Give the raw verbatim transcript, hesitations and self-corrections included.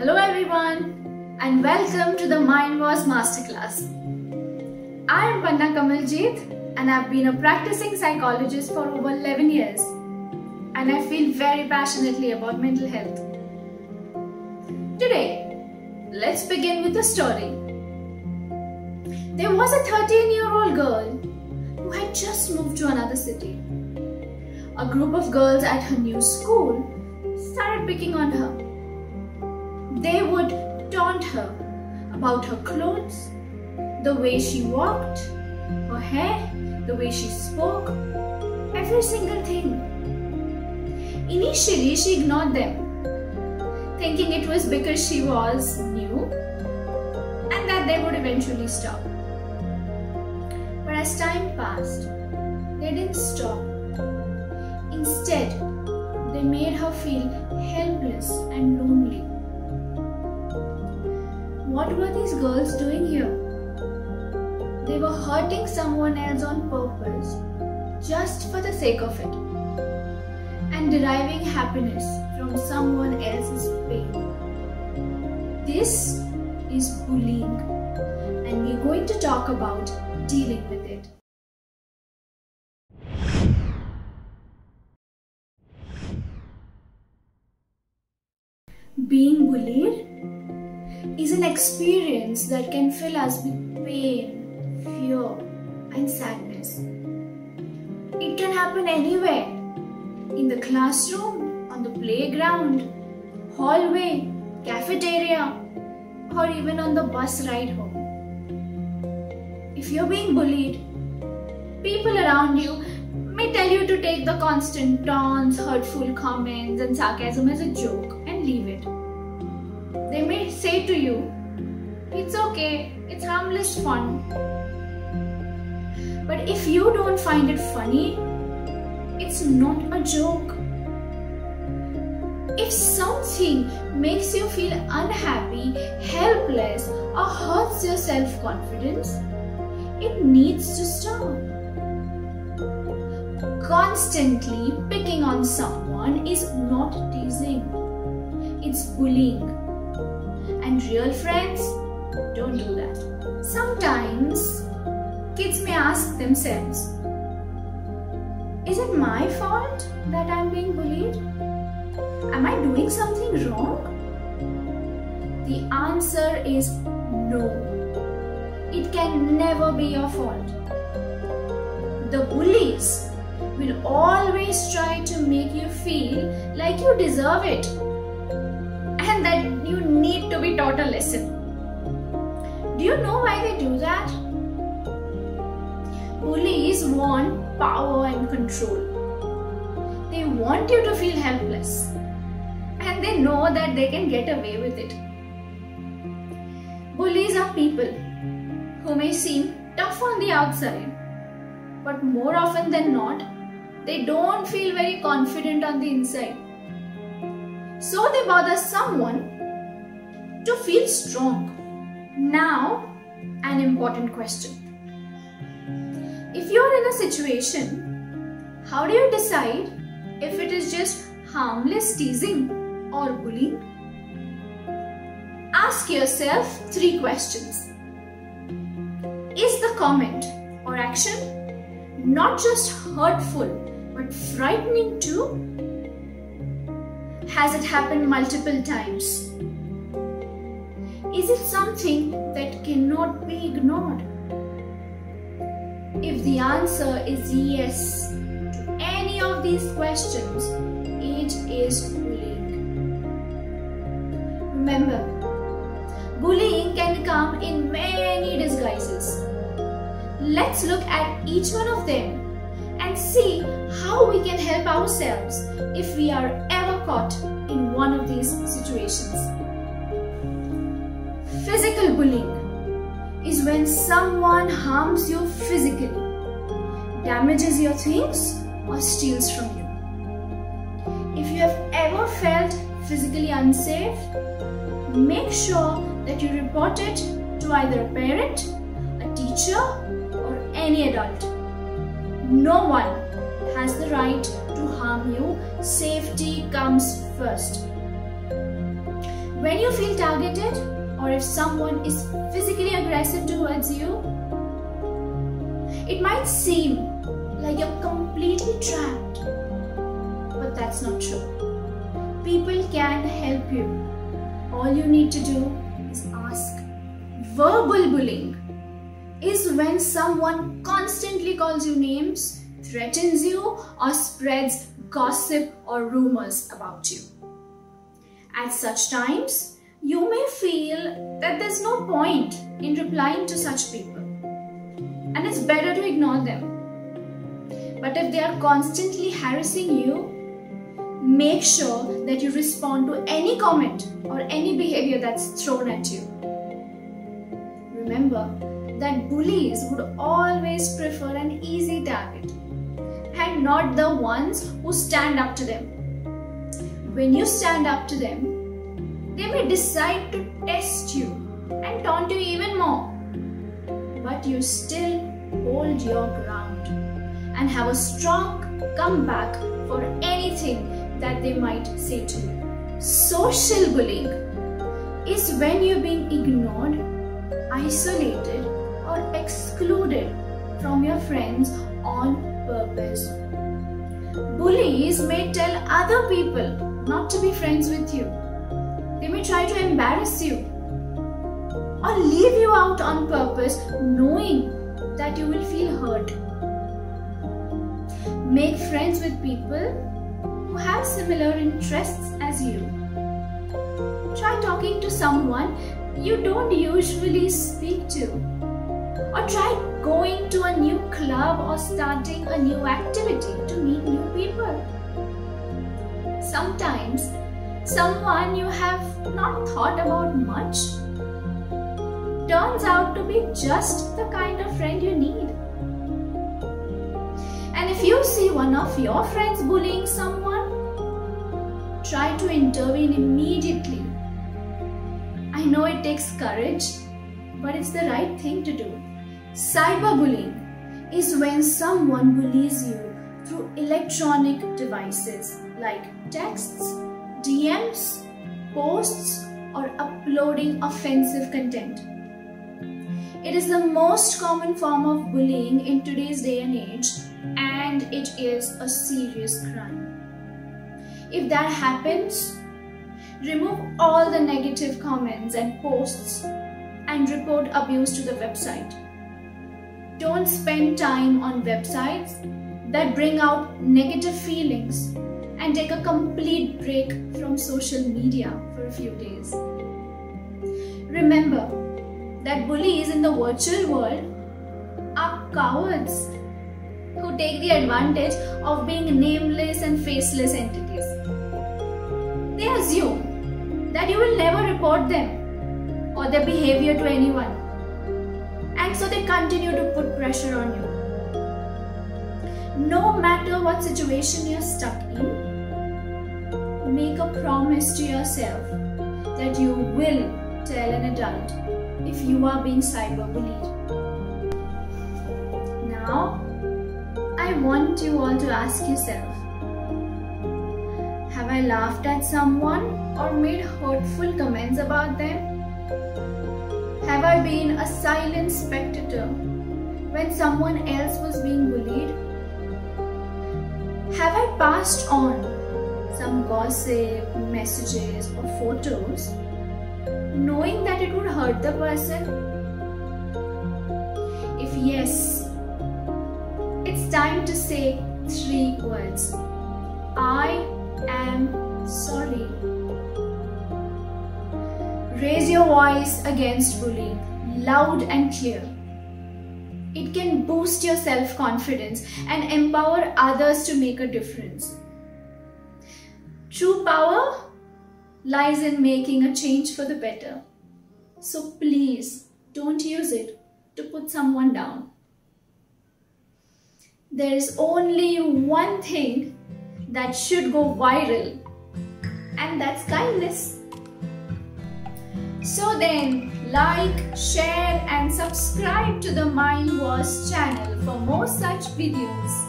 Hello everyone and welcome to the Mind Wars Masterclass. I am Panna Kamaljeet and I've been a practicing psychologist for over eleven years and I feel very passionately about mental health. Today, let's begin with a story. There was a thirteen-year-old girl who had just moved to another city. A group of girls at her new school started picking on her. They would taunt her about her clothes, the way she walked, her hair, the way she spoke, every single thing. Initially, she ignored them, thinking it was because she was new and that they would eventually stop. But as time passed, they didn't stop. Instead, they made her feel helpless and lonely. What were these girls doing here? They were hurting someone else on purpose, just for the sake of it, and deriving happiness from someone else's pain. This is bullying, and we're going to talk about dealing with it. Being bullied is an experience that can fill us with pain, fear, and sadness. It can happen anywhere, in the classroom, on the playground, hallway, cafeteria, or even on the bus ride home. If you're being bullied, people around you may tell you to take the constant taunts, hurtful comments, and sarcasm as a joke and leave it. They may say to you, it's okay, it's harmless fun. But if you don't find it funny, it's not a joke. If something makes you feel unhappy, helpless, or hurts your self-confidence, it needs to stop. Constantly picking on someone is not teasing, it's bullying. And real friends don't do that. Sometimes kids may ask themselves, is it my fault that I'm being bullied? Am I doing something wrong? The answer is no. It can never be your fault. The bullies will always try to make you feel like you deserve it, that you need to be taught a lesson. Do you know why they do that? Bullies want power and control. They want you to feel helpless, and they know that they can get away with it. Bullies are people who may seem tough on the outside, but more often than not, they don't feel very confident on the inside. So they bother someone to feel strong. Now, an important question. If you are in a situation, how do you decide if it is just harmless teasing or bullying? Ask yourself three questions. Is the comment or action not just hurtful but frightening too? Has it happened multiple times? Is it something that cannot be ignored? If the answer is yes to any of these questions, it is bullying. Remember, bullying can come in many disguises. Let's look at each one of them and see how we can help ourselves if we are ever caught in one of these situations. Physical bullying is when someone harms you physically, damages your things, or steals from you. If you have ever felt physically unsafe, make sure that you report it to either a parent, a teacher, or any adult. No one has the right to harm you. Safety comes first. When you feel targeted or if someone is physically aggressive towards you, it might seem like you're completely trapped, but that's not true. People can help you. All you need to do is ask. Verbal bullying is when someone constantly calls you names, threatens you, or spreads gossip or rumors about you. At such times, you may feel that there's no point in replying to such people, and it's better to ignore them. But if they are constantly harassing you, make sure that you respond to any comment or any behavior that's thrown at you. Remember that bullies would always prefer an easy target and not the ones who stand up to them. When you stand up to them, they may decide to test you and taunt you even more. But you still hold your ground and have a strong comeback for anything that they might say to you. Social bullying is when you're being ignored, isolated, or excluded from your friends on purpose. Bullies may tell other people not to be friends with you. They may try to embarrass you or leave you out on purpose, knowing that you will feel hurt. Make friends with people who have similar interests as you. Try talking to someone you don't usually speak to, or try going to a new club or starting a new activity to meet new people. Sometimes someone you have not thought about much turns out to be just the kind of friend you need. And if you see one of your friends bullying someone, try to intervene immediately. I know it takes courage, but it's the right thing to do. Cyberbullying is when someone bullies you through electronic devices like texts, D Ms, posts, or uploading offensive content. It is the most common form of bullying in today's day and age, and it is a serious crime. If that happens, remove all the negative comments and posts and report abuse to the website. Don't spend time on websites that bring out negative feelings, and take a complete break from social media for a few days. Remember that bullies in the virtual world are cowards who take the advantage of being nameless and faceless entities. They assume that you will never report them or their behavior to anyone, and so they continue to put pressure on you. No matter what situation you're stuck in, make a promise to yourself that you will tell an adult if you are being cyberbullied. Now, I want you all to ask yourself, have I laughed at someone or made hurtful comments about them? Have I been a silent spectator when someone else was being bullied? Have I passed on some gossip, messages, or photos, knowing that it would hurt the person? If yes, it's time to say three words. I am sorry. Raise your voice against bullying, loud and clear. It can boost your self-confidence and empower others to make a difference. True power lies in making a change for the better. So please don't use it to put someone down. There is only one thing that should go viral, and that's kindness. So then, like, share and subscribe to the Mind Wars channel for more such videos.